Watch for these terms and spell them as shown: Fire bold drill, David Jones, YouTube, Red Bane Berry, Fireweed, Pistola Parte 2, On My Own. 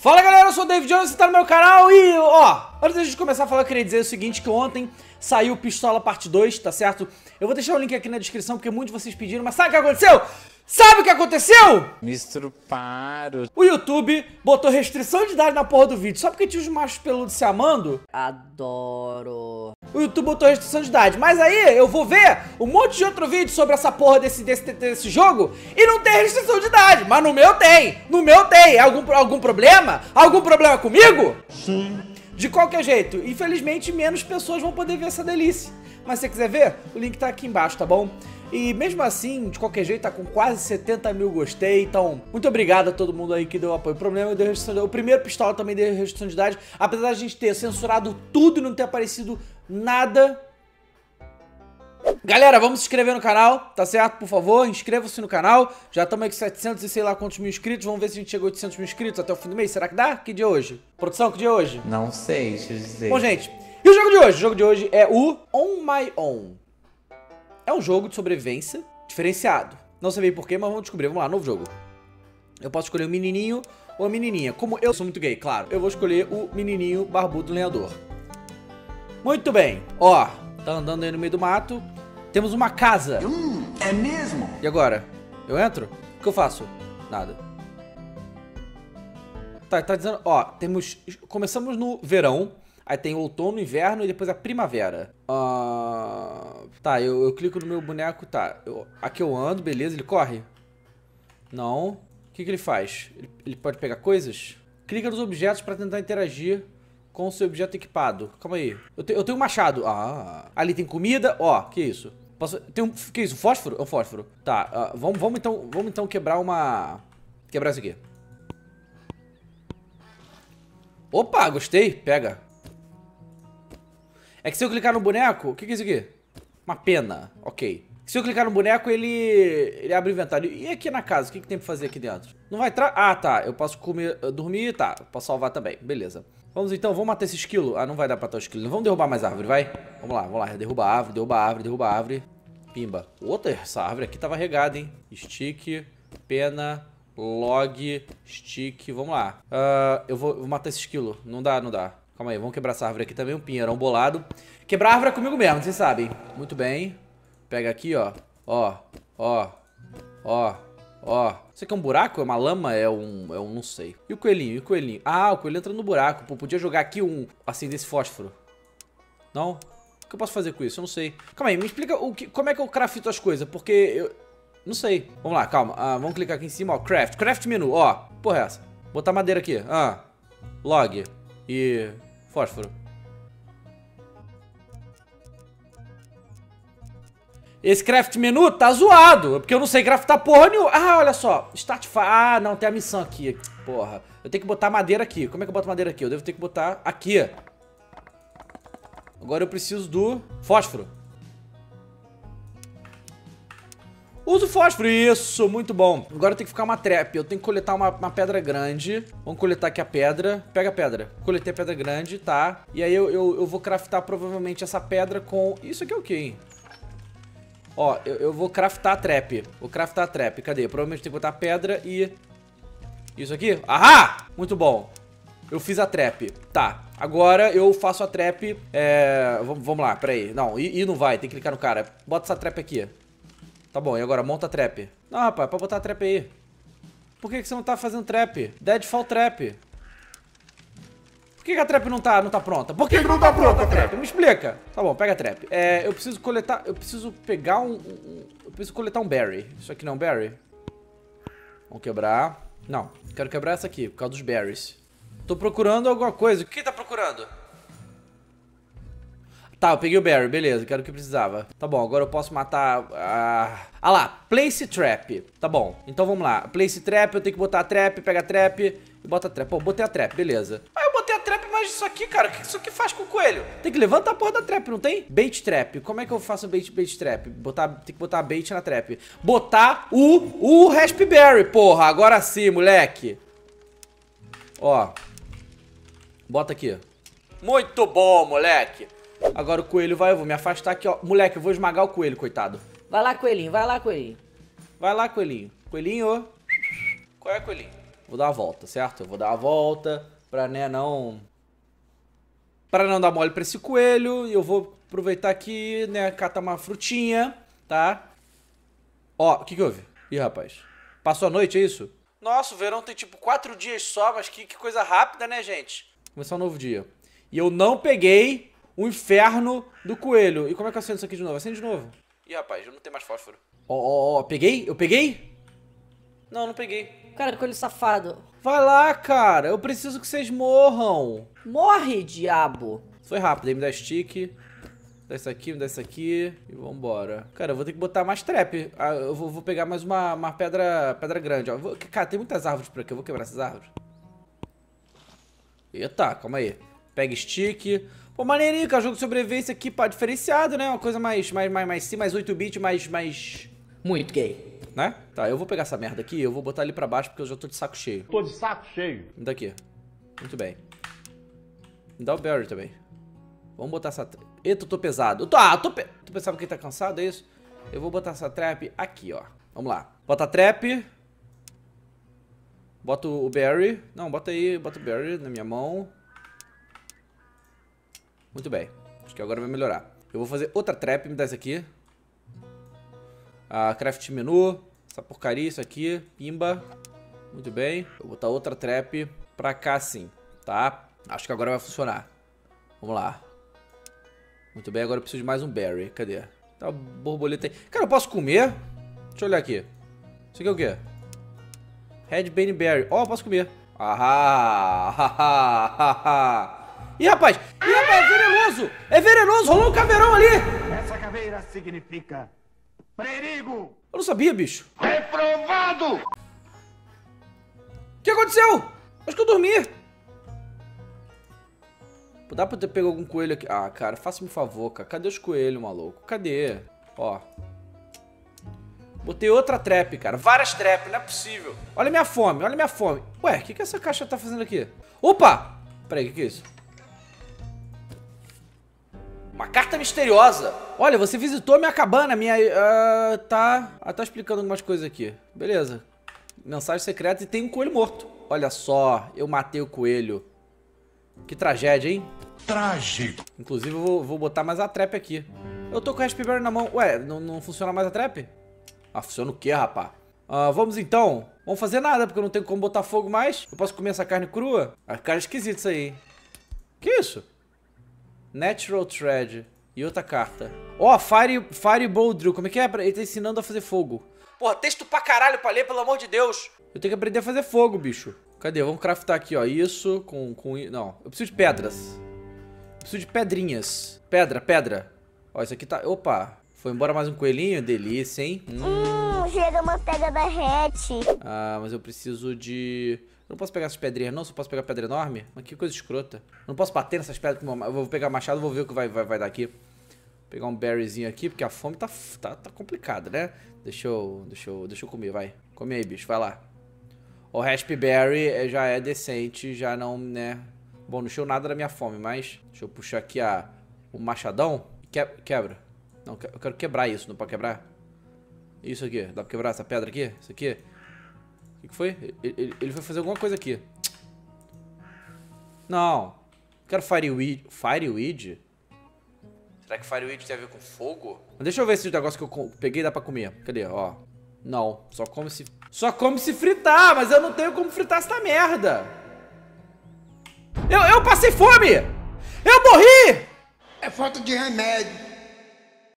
Fala galera, eu sou o David Jones, você tá no meu canal e ó, antes da gente começar a falar, eu queria dizer o seguinte, que ontem saiu Pistola Parte 2, tá certo? Eu vou deixar o link aqui na descrição, porque muitos de vocês pediram, mas sabe o que aconteceu? Sabe o que aconteceu? Me estruparam. O YouTube botou restrição de idade na porra do vídeo, só porque tinha os machos peludos se amando. Adoro. O YouTube botou restrição de idade, mas aí eu vou ver um monte de outro vídeo sobre essa porra desse jogo e não tem restrição de idade, mas no meu tem. No meu tem. Algum problema? Algum problema comigo? Sim. De qualquer jeito, infelizmente menos pessoas vão poder ver essa delícia. Mas se você quiser ver, o link tá aqui embaixo, tá bom? E mesmo assim, de qualquer jeito, tá com quase 70 mil gostei. Então, muito obrigado a todo mundo aí que deu apoio. O problema é deu restrição de idade. O primeiro Pistola também deu restrição de idade. Apesar da gente ter censurado tudo e não ter aparecido nada. Galera, vamos se inscrever no canal, tá certo? Por favor, inscreva-se no canal. Já estamos aí com 700 e sei lá quantos mil inscritos. Vamos ver se a gente chega a 800 mil inscritos até o fim do mês. Será que dá? Que dia é hoje? Produção, que dia é hoje? Não sei, deixa eu dizer. Bom, gente, e o jogo de hoje? O jogo de hoje é o On My Own. É um jogo de sobrevivência diferenciado. Não sei bem porquê, mas vamos descobrir. Vamos lá, novo jogo. Eu posso escolher o menininho ou a menininha. Como eu sou muito gay, claro, eu vou escolher o menininho barbudo lenhador. Muito bem, ó. Tá andando aí no meio do mato. Temos uma casa. É mesmo? E agora? Eu entro? O que eu faço? Nada. Tá dizendo... Ó, temos... Começamos no verão. Aí tem outono, inverno e depois a primavera. Tá, eu clico no meu boneco. Tá, aqui eu ando, beleza. Ele corre? Não. O que ele faz? Ele pode pegar coisas? Clica nos objetos pra tentar interagir com o seu objeto equipado. Calma aí. Eu tenho um machado. Ah. Ali tem comida. Ó, que isso? Posso... Tem um... Que isso? Um fósforo? É um fósforo. Tá. Vamos então quebrar uma... Quebrar isso aqui. Opa, gostei. Pega. É que se eu clicar no boneco... O que é isso aqui? Uma pena. Ok. Se eu clicar no boneco, ele abre o inventário. E aqui na casa? O que tem pra fazer aqui dentro? Não vai entrar... Ah, tá. Eu posso comer... Dormir. Tá. Eu posso salvar também. Beleza. Vamos então, vamos matar esse esquilo. Ah, não vai dar pra matar o esquilo. Vamos derrubar mais árvore, vai. Vamos lá. Derruba a árvore. Pimba. Outra, essa árvore aqui tava regada, hein. Stick, pena, log, stick. Vamos lá. Eu vou matar esse esquilo. Não dá. Calma aí, vamos quebrar essa árvore aqui também. Um pinheirão bolado. Quebrar a árvore é comigo mesmo, vocês sabem. Muito bem. Pega aqui, ó. Ó. Isso aqui é um buraco? É uma lama? É um não sei. E o coelhinho? Ah, o coelhinho entra no buraco. Pô, podia jogar aqui um... Assim, desse fósforo. Não? O que eu posso fazer com isso? Eu não sei. Calma aí, me explica como é que eu crafto as coisas. Porque eu... Não sei. Vamos lá, calma. Vamos clicar aqui em cima, ó. Craft. Craft menu, ó. Porra é essa? Botar madeira aqui. Log. E... Fósforo. Esse craft menu tá zoado, porque eu não sei craftar porra nenhuma. Ah, olha só, start... Ah, não, tem a missão aqui, porra. Eu tenho que botar madeira aqui. Como é que eu boto madeira aqui? Eu devo ter que botar aqui. Agora eu preciso do fósforo. Uso fósforo, isso, muito bom. Agora eu tenho que ficar uma trap, eu tenho que coletar uma pedra grande. Vamos coletar aqui a pedra. Pega a pedra. Coletei a pedra grande, tá. E aí eu vou craftar provavelmente essa pedra com... Isso aqui é o quê, hein? Ó, eu vou craftar a trap. Cadê? Eu provavelmente tenho que botar pedra e... Isso aqui? Ahá! Muito bom. Eu fiz a trap. Tá. Agora eu faço a trap. Vamos lá, peraí. Não, e não vai. Tem que clicar no cara. Bota essa trap aqui. Tá bom, e agora? Monta a trap. Não, rapaz, pode botar a trap aí. Por que você não tá fazendo trap? Deadfall trap. Por que a trap não tá pronta? Por que não tá pronta a trap? Me explica. Tá bom, pega a trap. Eu preciso coletar... Eu preciso pegar eu preciso coletar um berry. Isso aqui não é um berry? Vamos quebrar. Não, quero quebrar essa aqui, por causa dos berries. Tô procurando alguma coisa. O que tá procurando? Tá, eu peguei o berry, beleza. Que era o que precisava. Tá bom, agora eu posso matar... Ah lá, place trap. Tá bom, então vamos lá. Place trap, eu tenho que botar a trap, pega a trap e bota a trap. Pô, botei a trap, beleza. Mas isso aqui, cara, o que isso aqui faz com o coelho? Tem que levantar a porra da trap, não tem? Bait trap. Como é que eu faço bait trap? Tem que botar bait na trap. Botar o raspberry, porra. Agora sim, moleque. Ó. Bota aqui. Muito bom, moleque. Agora o coelho vai, eu vou me afastar aqui, ó. Moleque, eu vou esmagar o coelho, coitado. Vai lá, coelhinho. Coelhinho. Qual é, coelhinho? Vou dar a volta, certo? Eu vou dar a volta pra, né, não... Pra não dar mole pra esse coelho. E eu vou aproveitar aqui, né, catar uma frutinha, tá? Ó, o que que houve? Ih, rapaz. Passou a noite, é isso? Nossa, o verão tem tipo 4 dias só, mas que coisa rápida, né, gente? Começar um novo dia. E eu não peguei o inferno do coelho. E como é que eu acendo isso aqui de novo? Acende de novo. Ih, rapaz, eu não tenho mais fósforo. Ó, peguei? Eu peguei? Não, não peguei. Cara, coelho safado. Vai lá, cara. Eu preciso que vocês morram. Morre, diabo. Foi rápido. Aí me dá stick. Dá isso aqui, me dá isso aqui. E vambora. Cara, eu vou ter que botar mais trap. Ah, eu vou pegar mais uma pedra grande. Ó. Cara, tem muitas árvores por aqui. Eu vou quebrar essas árvores. Eita, calma aí. Pega stick. Pô, maneirinho, cara. Jogo de sobrevivência aqui, pá, diferenciado, né? Uma coisa mais 8-bit, mais... Muito gay. Né? Tá, eu vou pegar essa merda aqui, eu vou botar ali pra baixo porque eu já tô de saco cheio. Tô de saco cheio. Daqui. Muito bem. Me dá o berry também. Vamos botar essa... Eita, eu tô pesado. Tu pensava que ele tá cansado, é isso? Eu vou botar essa trap aqui, ó. Vamos lá. Bota a trap. Bota o berry. Não, bota aí, bota o berry na minha mão. Muito bem. Acho que agora vai melhorar. Eu vou fazer outra trap, me dá isso aqui. Craft menu, essa porcaria, isso aqui, pimba. Muito bem. Vou botar outra trap pra cá sim, tá? Acho que agora vai funcionar. Vamos lá. Muito bem, agora eu preciso de mais um berry. Cadê? Tá, borboleta aí. Cara, eu posso comer? Deixa eu olhar aqui. Isso aqui é o quê? Red Bane Berry. Ó, eu posso comer. Ih, rapaz! Ih, rapaz, é venenoso! É venenoso! Rolou um caveirão ali! Essa caveira significa... perigo! Eu não sabia, bicho. Reprovado! O que aconteceu? Acho que eu dormi. Dá pra ter pego algum coelho aqui? Ah, cara, faça-me um favor, cara. Cadê os coelhos, maluco? Cadê? Ó. Botei outra trap, cara. Várias traps, não é possível. Olha a minha fome, olha a minha fome. Ué, o que que essa caixa tá fazendo aqui? Opa! Peraí, o que que é isso? Uma carta misteriosa. Olha, você visitou minha cabana, minha... tá explicando algumas coisas aqui. Beleza. Mensagem secreta e tem um coelho morto. Olha só, eu matei o coelho. Que tragédia, hein? Trágico. Inclusive, eu vou botar mais a trap aqui. Eu tô com a raspberry na mão. Ué, não funciona mais a trap? Ah, funciona o quê, rapá? Vamos então. Vamos fazer nada, porque eu não tenho como botar fogo mais. Eu posso comer essa carne crua? A carne é esquisita isso aí, hein? Que isso? Natural Thread. E outra carta. Ó, Fire bold drill. Como é que é? Ele tá ensinando a fazer fogo. Porra, texto pra caralho pra ler, pelo amor de Deus. Eu tenho que aprender a fazer fogo, bicho. Cadê? Vamos craftar aqui, ó. Isso com... Não, eu preciso de pedras. Eu preciso de pedrinhas. Pedra. Ó, isso aqui tá... Opa. Foi embora mais um coelhinho. Delícia, hein? Gerou uma pedra da hatch. Ah, mas eu preciso de... Eu não posso pegar essas pedrinhas, não? Só posso pegar pedra enorme? Mas que coisa escrota. Eu não posso bater nessas pedras. Eu vou pegar machado, vou ver o que vai dar aqui. Vou pegar um berryzinho aqui, porque a fome tá complicada, né? Deixa eu comer, vai. Come aí, bicho, vai lá. O raspberry já é decente, já não, né? Bom, não encheu nada da minha fome, mas... Deixa eu puxar aqui o machadão. Quebra. Não, eu quero quebrar isso, não pode quebrar? Isso aqui, dá pra quebrar essa pedra aqui? Isso aqui? O que foi? Ele foi fazer alguma coisa aqui. Não. Quero Fireweed. Fireweed? Será que Fireweed tem a ver com fogo? Deixa eu ver se o negócio que eu peguei dá pra comer. Cadê? Ó. Não. Só come se fritar, mas eu não tenho como fritar essa merda. Eu passei fome! Eu morri! É falta de remédio.